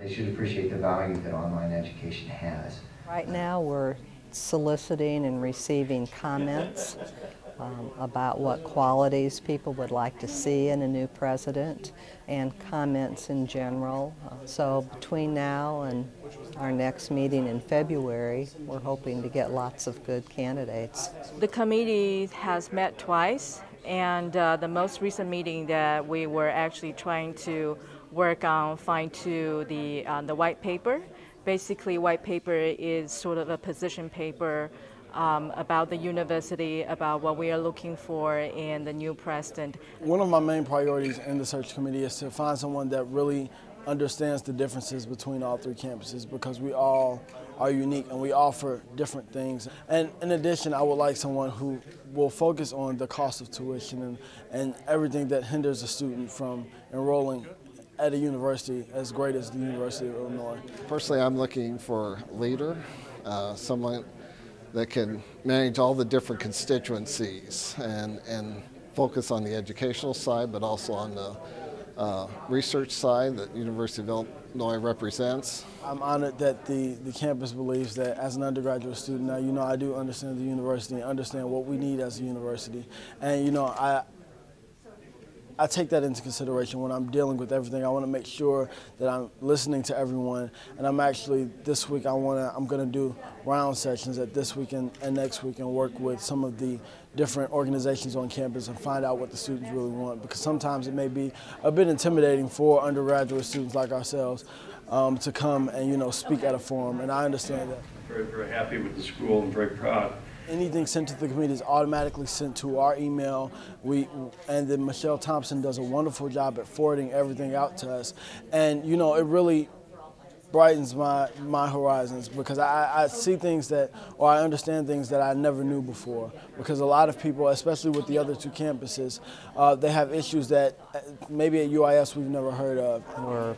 They should appreciate the value that online education has. Right now we're soliciting and receiving comments about what qualities people would like to see in a new president and comments in general. So between now and our next meeting in February, we're hoping to get lots of good candidates. The committee has met twice, and the most recent meeting that we were actually trying to work on fine-tune the white paper. Basically, white paper is sort of a position paper about the university, about what we are looking for in the new president. One of my main priorities in the search committee is to find someone that really understands the differences between all three campuses, because we all are unique and we offer different things. And in addition, I would like someone who will focus on the cost of tuition and everything that hinders a student from enrolling at a university as great as the University of Illinois. Personally, I'm looking for a leader, someone that can manage all the different constituencies and focus on the educational side, but also on the research side that University of Illinois represents. I'm honored that the campus believes that as an undergraduate student, now, you know, I do understand the university and understand what we need as a university. And, you know, I take that into consideration when I'm dealing with everything. I want to make sure that I'm listening to everyone, and I'm actually, this week I'm going to do round sessions at this week and next week and work with some of the different organizations on campus and find out what the students really want, because sometimes it may be a bit intimidating for undergraduate students like ourselves to come and, you know, speak at a forum, and I understand that. Very, very happy with the school and very proud. Anything sent to the committee is automatically sent to our email. And then Michelle Thompson does a wonderful job at forwarding everything out to us. And, you know, it really brightens my horizons, because I see things that, or I understand things that I never knew before. Because a lot of people, especially with the other two campuses, they have issues that maybe at UIS we've never heard of. We're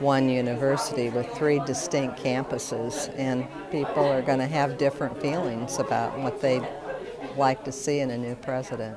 one university with three distinct campuses, and people are going to have different feelings about what they'd like to see in a new president.